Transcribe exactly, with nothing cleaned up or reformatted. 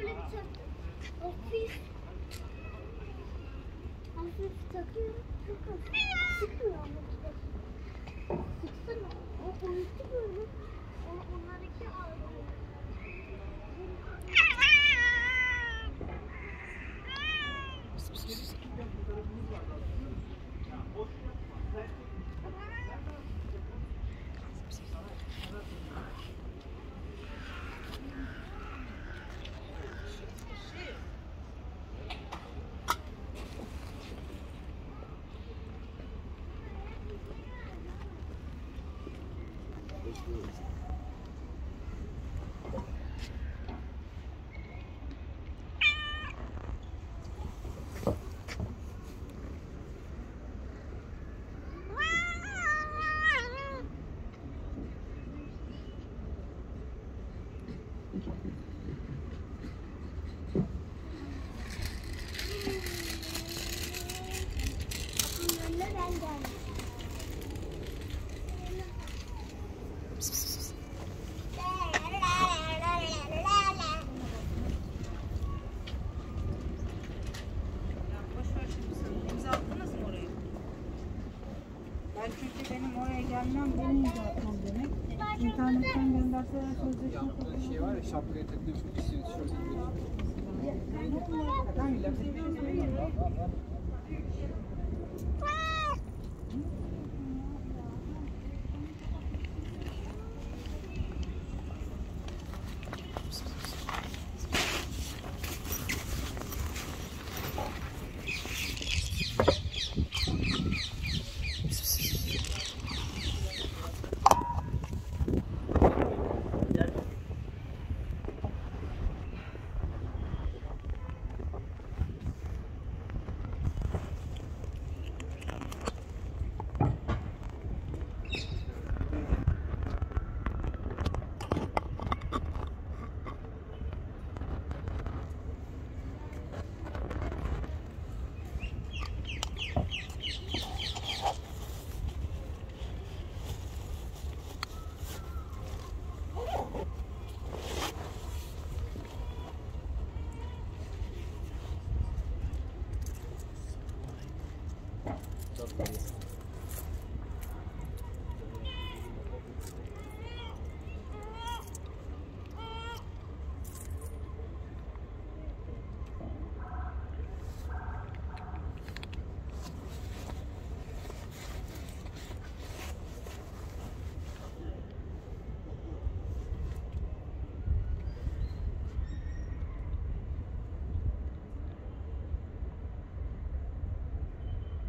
şöyle bir taktım. Hafif. Hafif takıyorum. Çok hafif. Sıkmıyor ama gidelim. Sıksana. O boyutu böyle. Onları iki ağırlıyor. Şapkaya takılıyor çünkü siz şöyle bir Gracias.